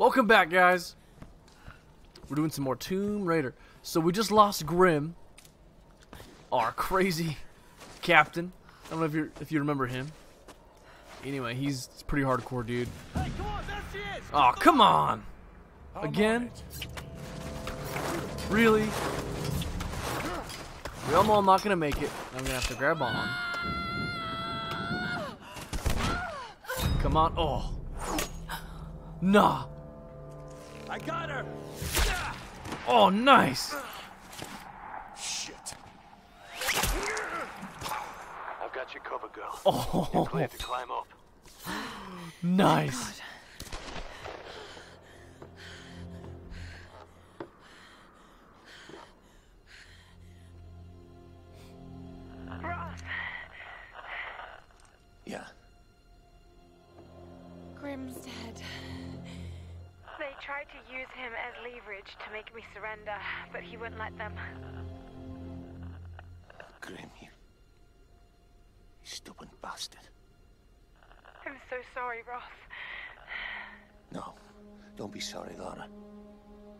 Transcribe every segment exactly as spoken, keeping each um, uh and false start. Welcome back, guys. We're doing some more Tomb Raider. So we just lost Grim, our crazy captain. I don't know if you if you remember him. Anyway, he's a pretty hardcore dude. Hey, come on, there she is. Oh, come on! Again? Really? We all know I'm not gonna make it. I'm gonna have to grab on. Come on! Oh, nah. I got her. Oh, nice. Shit. I've got you covered, girl. Oh. You're glad to climb up. Nice. Yeah. Grim's dead. They tried to use him as leverage to make me surrender, but he wouldn't let them. Grim, you... you stupid bastard. I'm so sorry, Roth. No, don't be sorry, Lara.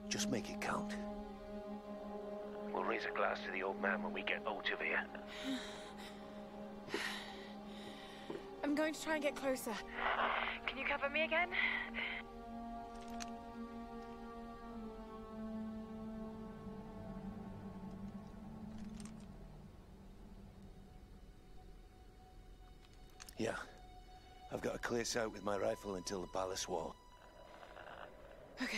Just make it count. We'll raise a glass to the old man when we get out of here. I'm going to try and get closer. Can you cover me again? Yeah. I've got a clear sight with my rifle until the palace wall. Okay.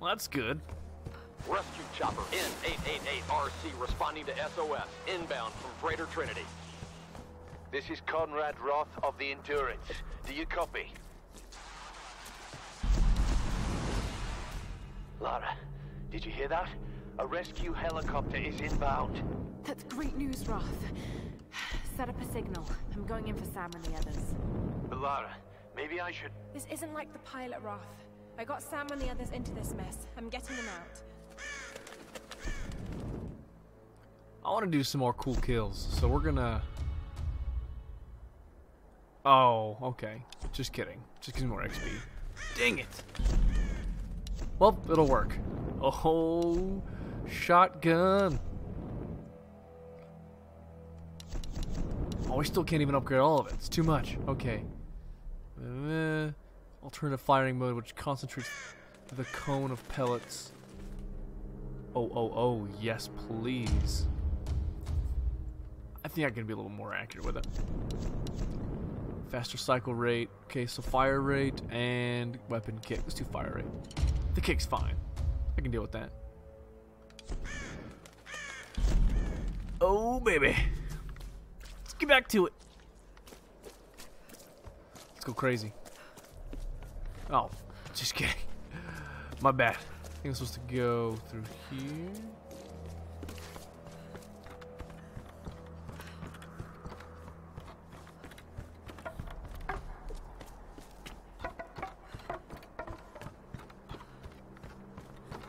Well, that's good. Rescue chopper N eight eight eight R C responding to S O S inbound from freighter Trinity. This is Conrad Roth of the Endurance. Do you copy? Lara, did you hear that? A rescue helicopter is inbound. That's great news, Roth. Set up a signal. I'm going in for Sam and the others. But Lara, maybe I should... This isn't like the pilot, Roth. I got Sam and the others into this mess. I'm getting them out. I want to do some more cool kills, so we're gonna... Oh, okay. Just kidding. Just give me more X P. Dang it! Well, it'll work. Oh, shotgun! Oh, we still can't even upgrade all of it. It's too much. Okay. Uh, alternative firing mode, which concentrates the cone of pellets. Oh, oh, oh, yes, please. I think I can be a little more accurate with it. Faster cycle rate. Okay, so fire rate and weapon kick. Let's do fire rate. The kick's fine. I can deal with that. Oh, baby. Let's get back to it. Let's go crazy. Oh, just kidding. My bad. I think I'm supposed to go through here.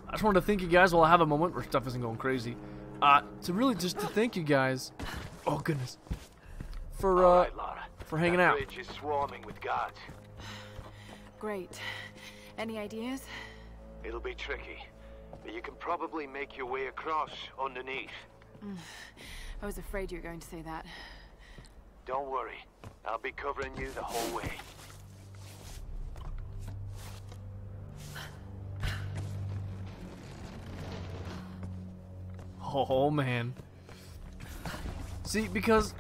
I just wanted to thank you guys while I have a moment where stuff isn't going crazy. Uh, to really just to thank you guys. Oh goodness, for uh, right, Lara, for hanging out. That bridge is swarming with guards. Great. Any ideas? It'll be tricky, but you can probably make your way across underneath. Mm. I was afraid you were going to say that. Don't worry, I'll be covering you the whole way. Oh man. See, because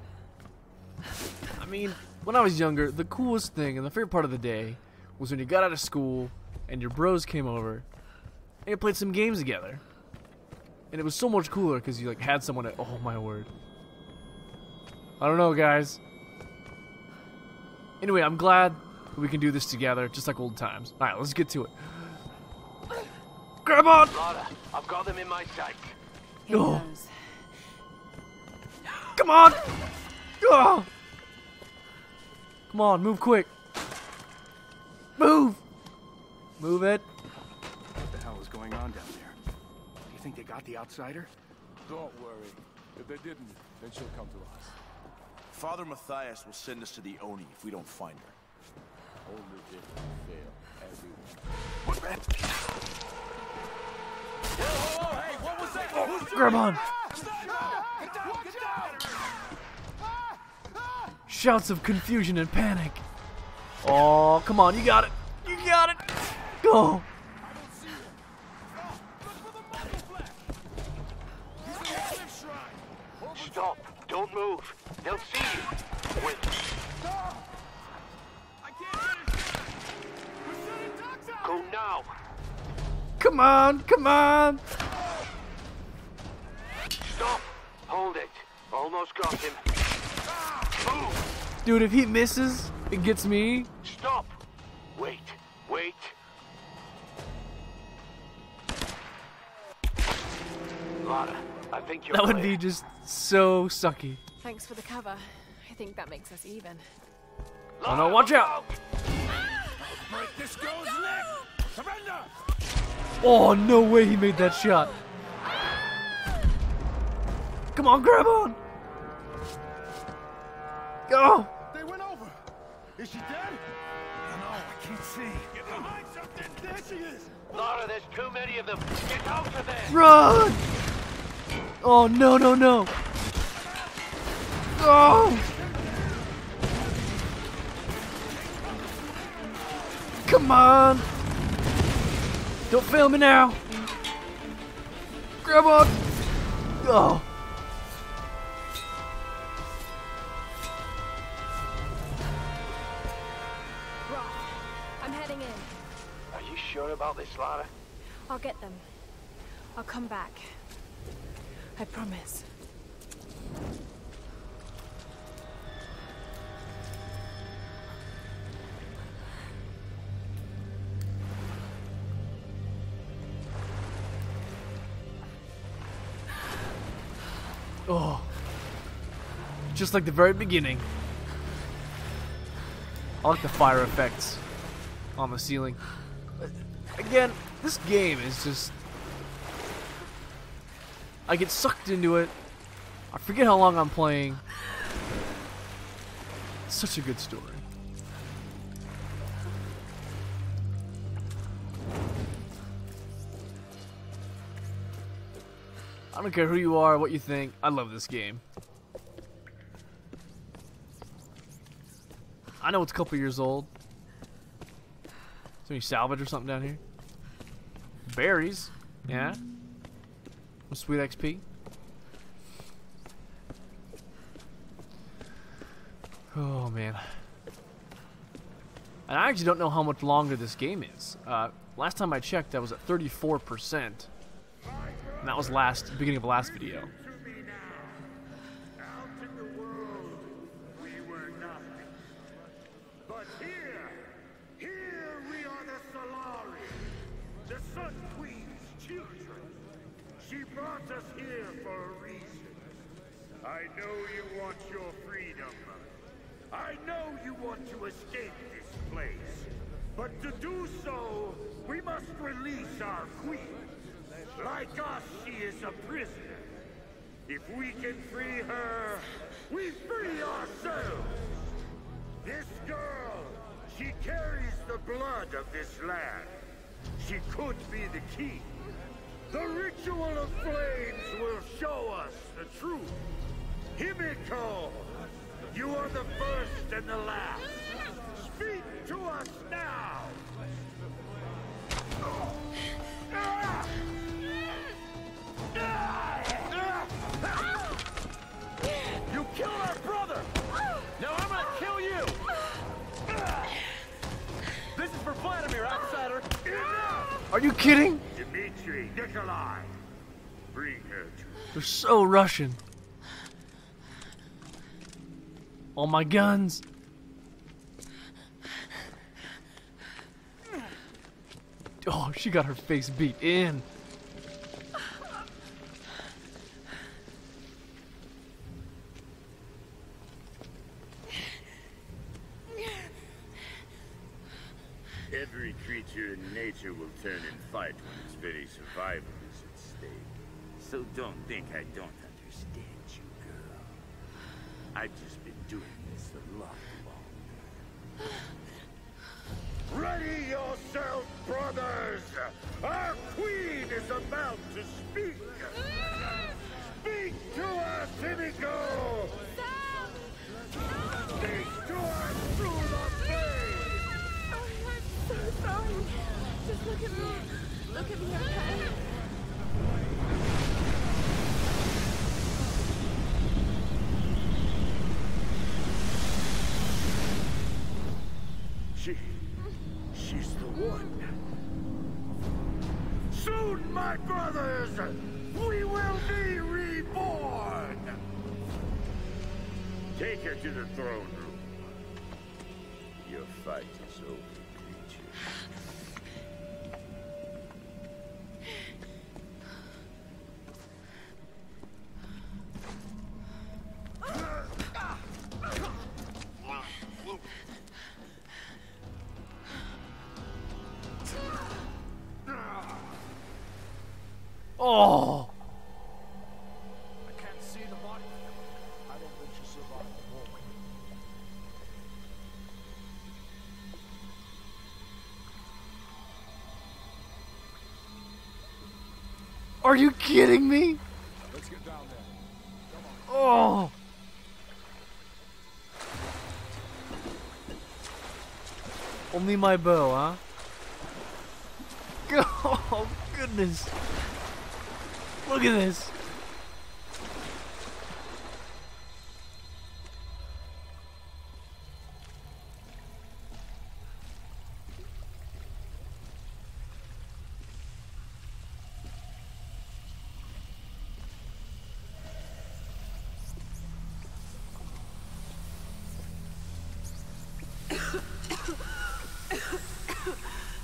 I mean, when I was younger, the coolest thing and the favorite part of the day was when you got out of school and your bros came over and you played some games together. And it was so much cooler because you like had someone at oh my word. I don't know, guys. Anyway, I'm glad that we can do this together, just like old times. Alright, let's get to it. Grab on! Lara, I've got them in my sight. Oh. Come on! Oh. Come on, move quick. Move! Move it. What the hell is going on down there? You think they got the outsider? Don't worry. If they didn't, then she'll come to us. Father Matthias will send us to the Oni if we don't find her. Only if we fail, everyone. Whoa, whoa, hey, what was that? Oh, grab on! Shouts of confusion and panic. Oh, come on, you got it! You got it! Go! Stop! Don't move! They'll see you! Wait! Stop! I can't finish it! Go now! Come on! Come on! Stop! Hold it! Almost got him! Move! Dude, if he misses, it gets me. Stop! Wait! Wait! Lara, I think you're That would be just so sucky. Thanks for the cover. I think that makes us even. Oh no, watch out! This goes next! Surrender! Oh, no way he made that shot. Come on, grab on! Go! They went over. Is she dead? No, I can't see. Get behind something! There she is! Lara, there's too many of them. Get out of there! Run! Oh no no no! Oh! Come on! Don't fail me now! Grab on! Oh! I'm heading in. Are you sure about this, Lara? I'll get them. I'll come back. I promise. Oh, just like the very beginning. I like the fire effects on the ceiling. Again, this game is just... I get sucked into it. I forget how long I'm playing. It's such a good story. I don't care who you are, what you think. I love this game. I know it's a couple years old. Is there any salvage or something down here? Berries. Yeah. Sweet X P. Oh man. And I actually don't know how much longer this game is. Uh, last time I checked, I was at thirty-four percent. And that was last beginning of the last video. The ritual of flames will show us the truth. Himiko, you are the first and the last. Speak to us now. You killed our brother. Now I'm gonna kill you. This is for Vladimir, outsider. Enough! Are you kidding? Dimitri Nikolai, bring her to. They're so Russian. All my guns. Oh, she got her face beat in. Every creature in nature will turn and fight when its very survival is at stake. So don't think I don't understand you, girl. I've just been doing this a lot longer. Ready yourself, brothers! Our queen is about to speak! Speak to us, Himiko! Speak to us through the face! Oh, I'm so sorry. Just look at me. Look at me, okay? She... she's the one. Soon, my brothers, we will be reborn! Take her to the throne room. Your fight is over, creature. Oh! I can't see the body. I don't think she survived the moment. Are you kidding me? Let's get down there. Come on. Oh! Only my bow, huh? Oh, goodness. Look at this.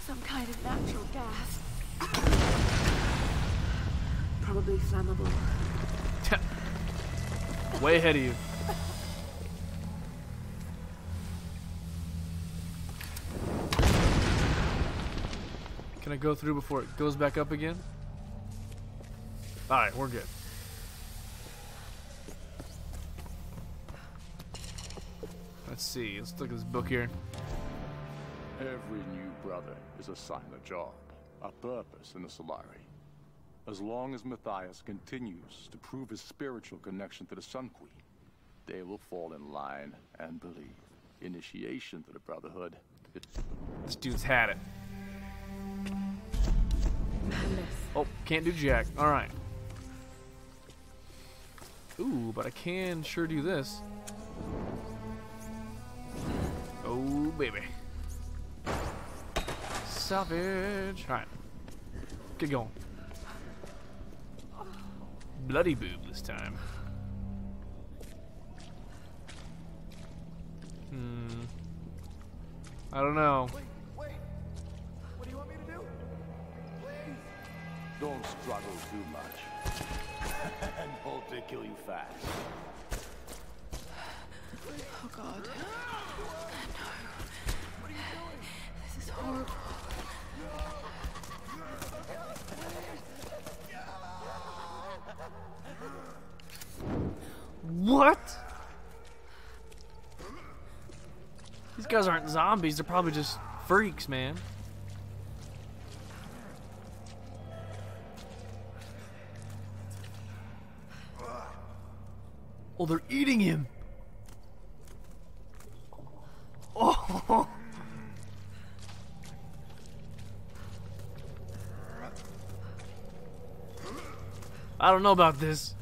Some kind of natural gas. Probably flammable. Way ahead of you. Can I go through before it goes back up again? Alright, we're good. Let's see. Let's look at this book here. Every new brother is assigned a job, a purpose in the Solari. As long as Matthias continues to prove his spiritual connection to the Sun Queen, they will fall in line and believe. Initiation to the Brotherhood. It's this dude's had it. Oh, can't do jack. All right. Ooh, but I can sure do this. Oh, baby. Salvage. All right. Get going. Bloody boob this time. Hmm. I don't know. Wait, wait. What do you want me to do? Please. Don't struggle too much. And hope they kill you fast. Oh God. No. What are you doing? This is horrible. What? These guys aren't zombies, they're probably just freaks, man. Oh, they're eating him. Oh. I don't know about this.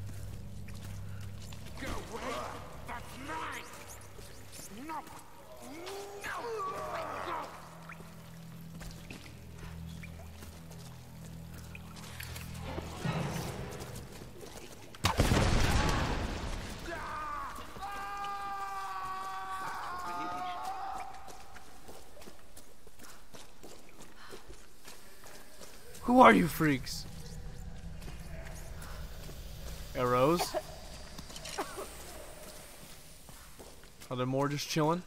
Who are you freaks? Arrows? Are there more just chilling?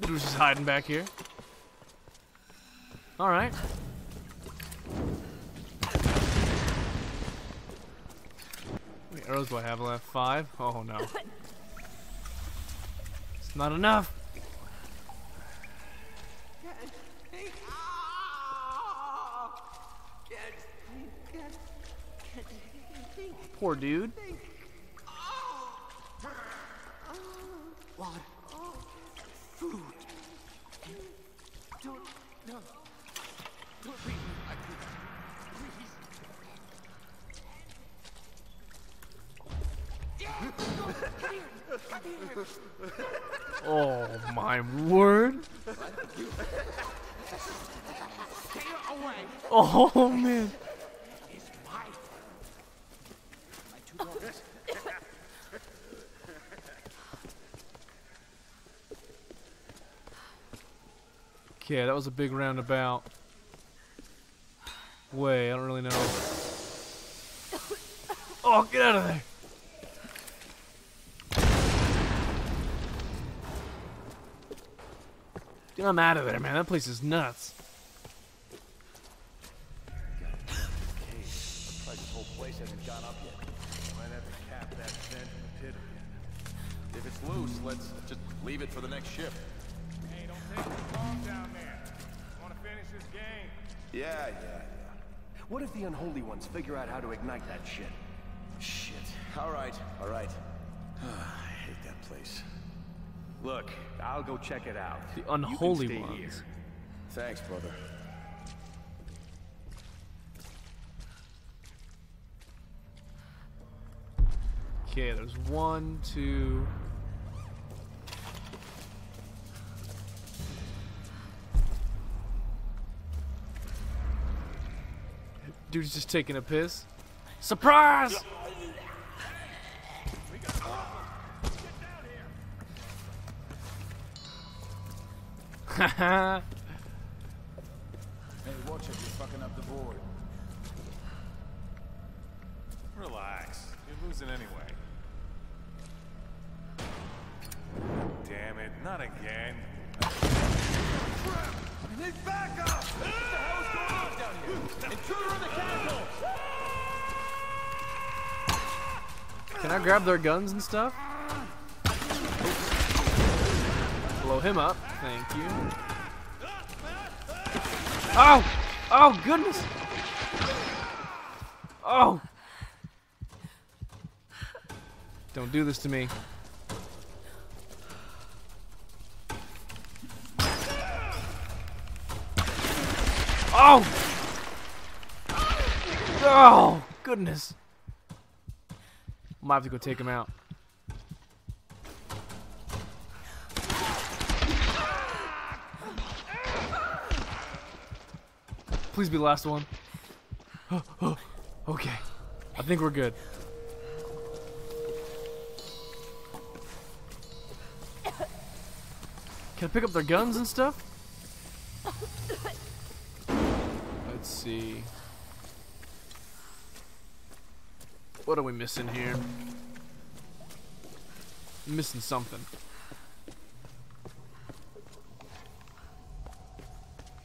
Dude was just hiding back here. Alright. How many arrows do I have left? Five? Oh no. It's not enough! Poor dude. Water, food. Don't, no. Don't leave me like this. Please. Oh my word. Stay away. Oh man. Yeah, that was a big roundabout way. I don't really know. Oh, get out of there! Dude, I'm out of there, man. That place is nuts. If it's loose, let's just leave it for the next shift. Hey, don't take too long down there. Want to finish this game? Yeah, yeah, yeah. What if the unholy ones figure out how to ignite that shit? Shit. All right, all right. I hate that place. Look, I'll go check it out. The unholy you can stay ones. Here. Thanks, brother. Okay, there's one, two. Dude's just taking a piss. Surprise! We got a problem. Get down here. Hey, watch it, you're fucking up the board. Relax. You're losing anyway. Damn it, not again. We need backup! What the hell is going on down here? Intruder in the castle! Can I grab their guns and stuff? Oops. Blow him up. Thank you. Oh! Oh, goodness! Oh! Don't do this to me. Oh! Oh, goodness. Might have to go take him out. Please be the last one. Oh, oh, okay. I think we're good. Can I pick up their guns and stuff? Let's see. What are we missing here? I'm missing something.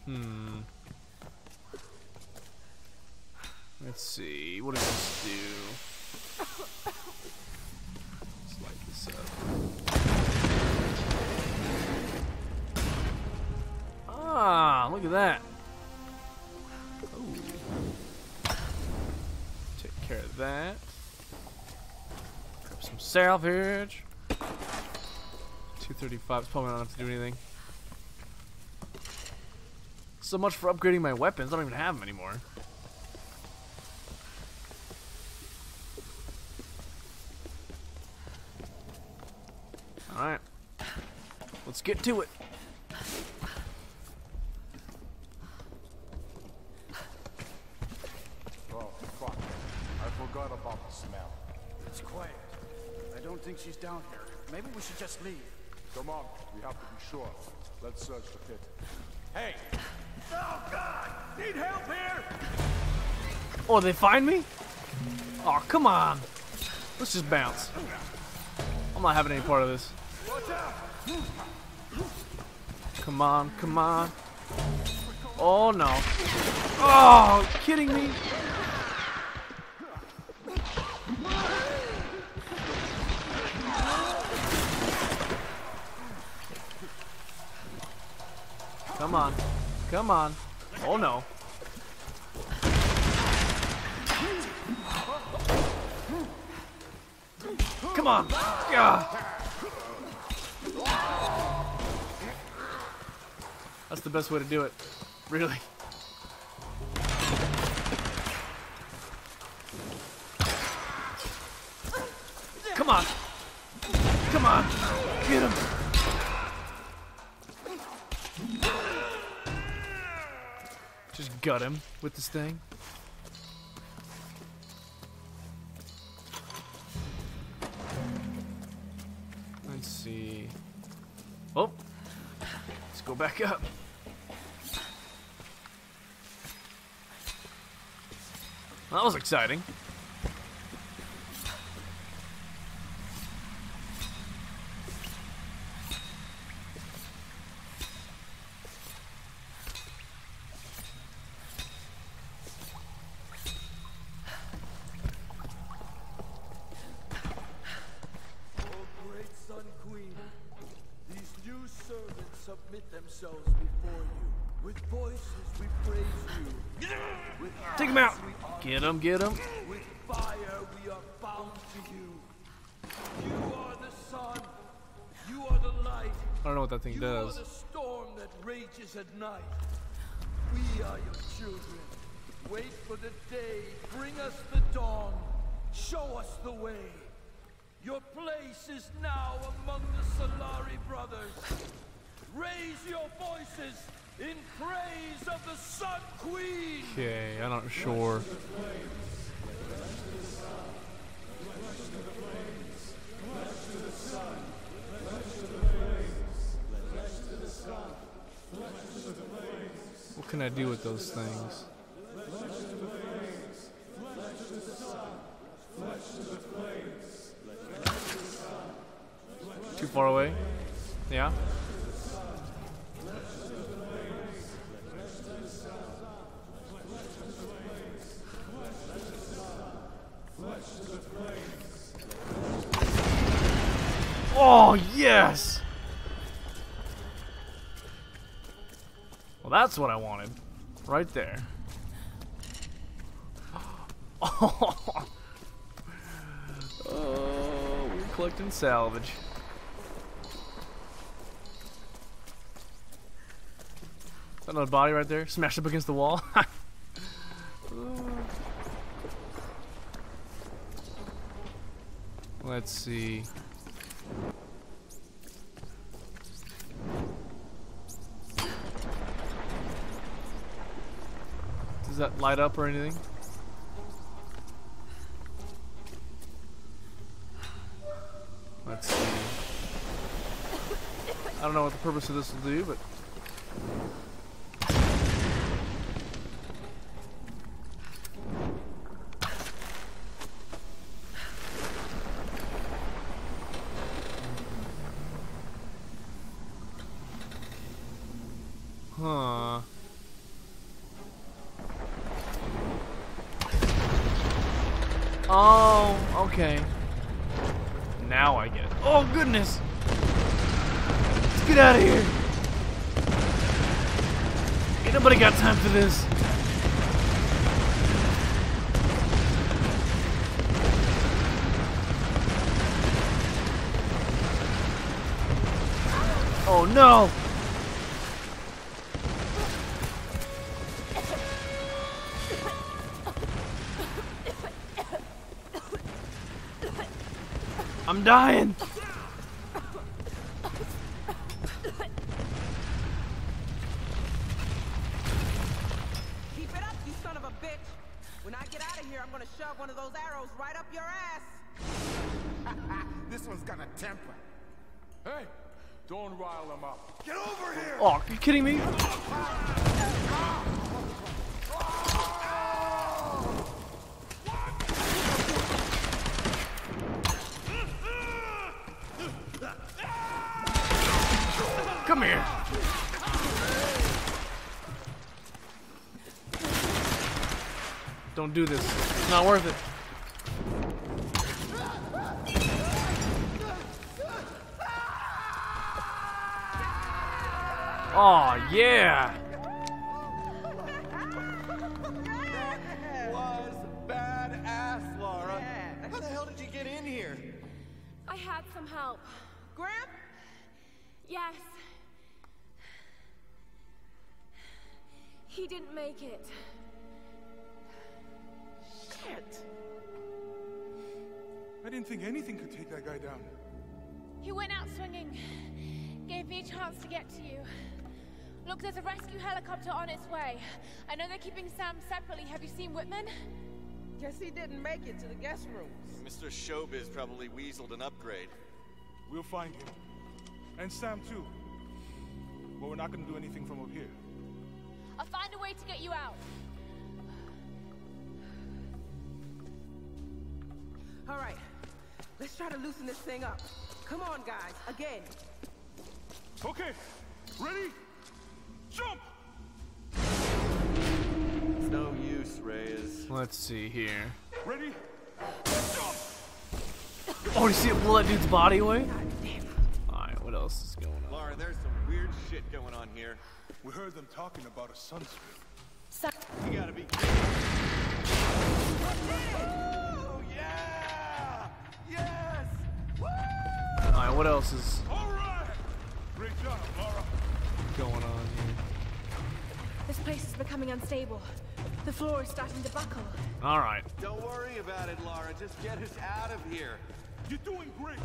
Hmm. Let's see. What does this do? Let's light this up. Ah, look at that. Care of that. Grab some salvage. two thirty-five. It's probably not enough to do anything. So much for upgrading my weapons. I don't even have them anymore. Alright. Let's get to it. She's down here. Maybe we should just leave. Come on, we have to be sure. Let's search the pit. Hey! Oh God! Need help here! Oh, they find me? Oh, come on! Let's just bounce. I'm not having any part of this. Watch out! Come on, come on. Oh no. Oh, kidding me? Come on. Come on. Oh no. Come on. Gah. That's the best way to do it. Really. Come on. Come on. Get him. Just gut him with this thing. Let's see. Oh, let's go back up. Well, that was exciting. Get him, get him. With fire we are bound to you. You are the sun. You are the light. I don't know what that thing does. You are the storm that rages at night. We are your children. Wait for the day. Bring us the dawn. Show us the way. Your place is now among the Solari brothers. Raise your voices in praise of the Sun Queen. Okay, I'm not sure. What can I do with those things? Too far away? Yeah. Oh, yes! Well, that's what I wanted. Right there. Oh, oh we're collecting salvage. Is that another body right there? Smashed up against the wall? Let's see. Does that light up or anything? Let's see. I don't know what the purpose of this will do, but huh. Oh, okay. Now I get it. Oh, goodness! Let's get out of here! Ain't nobody got time for this. Oh, no! I'm dying. Keep it up, you son of a bitch. When I get out of here, I'm gonna shove one of those arrows right up your ass. This one's gonna temper. Hey, don't rile them up. Get over here. Oh, are you kidding me? Come here. Don't do this. It's not worth it. Aw, oh, yeah! Was badass, Lara. Yeah. How the hell did you get in here? I had some help. Grim? Yes. He didn't make it. Shit. I didn't think anything could take that guy down. He went out swinging. Gave me a chance to get to you. Look, there's a rescue helicopter on its way. I know they're keeping Sam separately. Have you seen Whitman? Guess he didn't make it to the guest rooms. Mister Showbiz probably weaseled an upgrade. We'll find him. And Sam, too. But we're not gonna do anything from up here. I'll find a way to get you out. All right. Let's try to loosen this thing up. Come on, guys. Again. Okay. Ready? Jump! It's no use, Reyes. Let's see here. Ready? Jump! Oh, you see it blow that dude's body away? Alright, what else is going on? Lara, there's some weird shit going on here. We heard them talking about a sunscreen. Sun you gotta be kidding. Oh, yeah! Yes! Alright, what else is... Great job, Lara. What's going on here? This place is becoming unstable. The floor is starting to buckle. All right. Don't worry about it, Lara. Just get us out of here. You're doing great.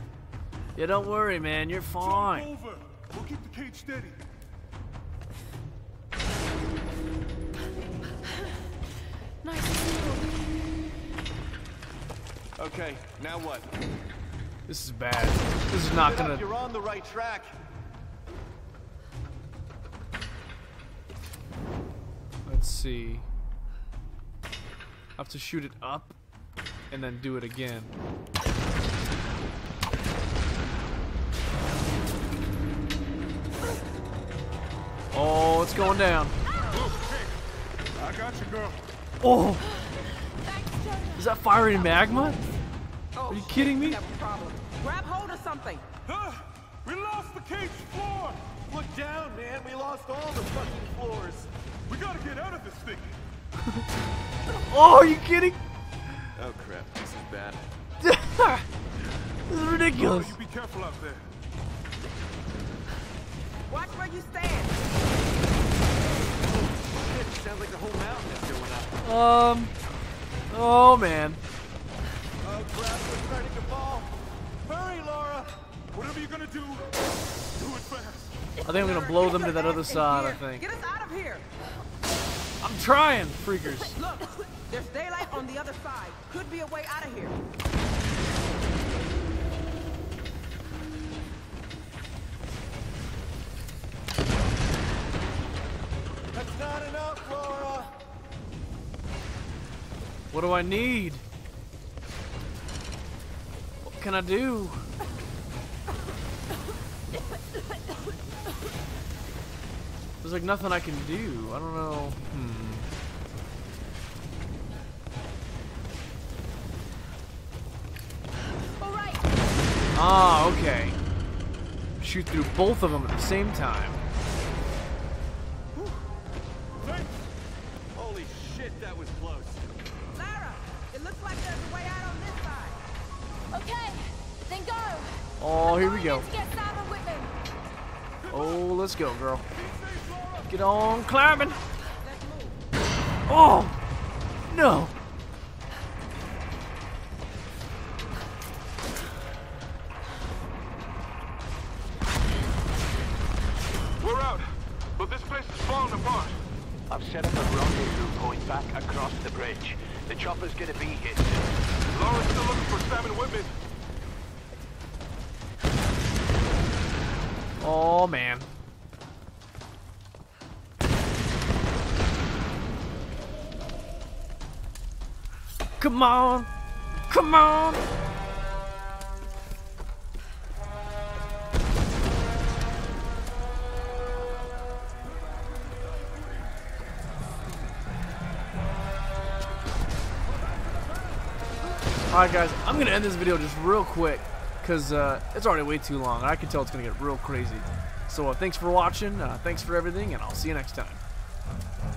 Yeah, don't worry, man. You're fine. Jump over. We'll keep the cage steady. Nice move. Okay, now what? This is bad. This is not gonna. You're on the right track. Let's see. I have to shoot it up and then do it again. Oh, it's going down. I got you, girl. Oh, is that firing magma? Are you kidding me? Grab hold of something. Huh? We lost the cage floor. Look down, man. We lost all the fucking floors. We gotta get out of this thing. Oh, are you kidding? Oh crap, this is bad. This is ridiculous. Oh, you be careful out there. Watch where you stand. Oh, shit, it sounds like the whole mountain is going up. Um. Oh man. Oh crap, we're starting to fall. Hurry, Lara. Whatever you're gonna do, do it fast. I think I'm gonna blow them to that other side, I think. Get us out of here! I'm trying, freakers. Look, there's daylight on the other side. Could be a way out of here. That's not enough, Lara! What do I need? What can I do? There's like nothing I can do. I don't know. Hmm. All right. Ah, okay. Shoot through both of them at the same time. Holy shit, that was close. Lara, it looks like there's a way out on this side. Okay, then go. Oh, here we go. Oh, let's go, girl. Get on climbing. Oh no. We're out, but this place is falling apart. I've set up a rendezvous point back across the bridge. The chopper's gonna be hit. Laura's still looking for Sam and Whitman. Oh man. Come on! Come on! Alright guys, I'm going to end this video just real quick, because uh, it's already way too long. I can tell it's going to get real crazy. So uh, thanks for watching, uh, thanks for everything, and I'll see you next time.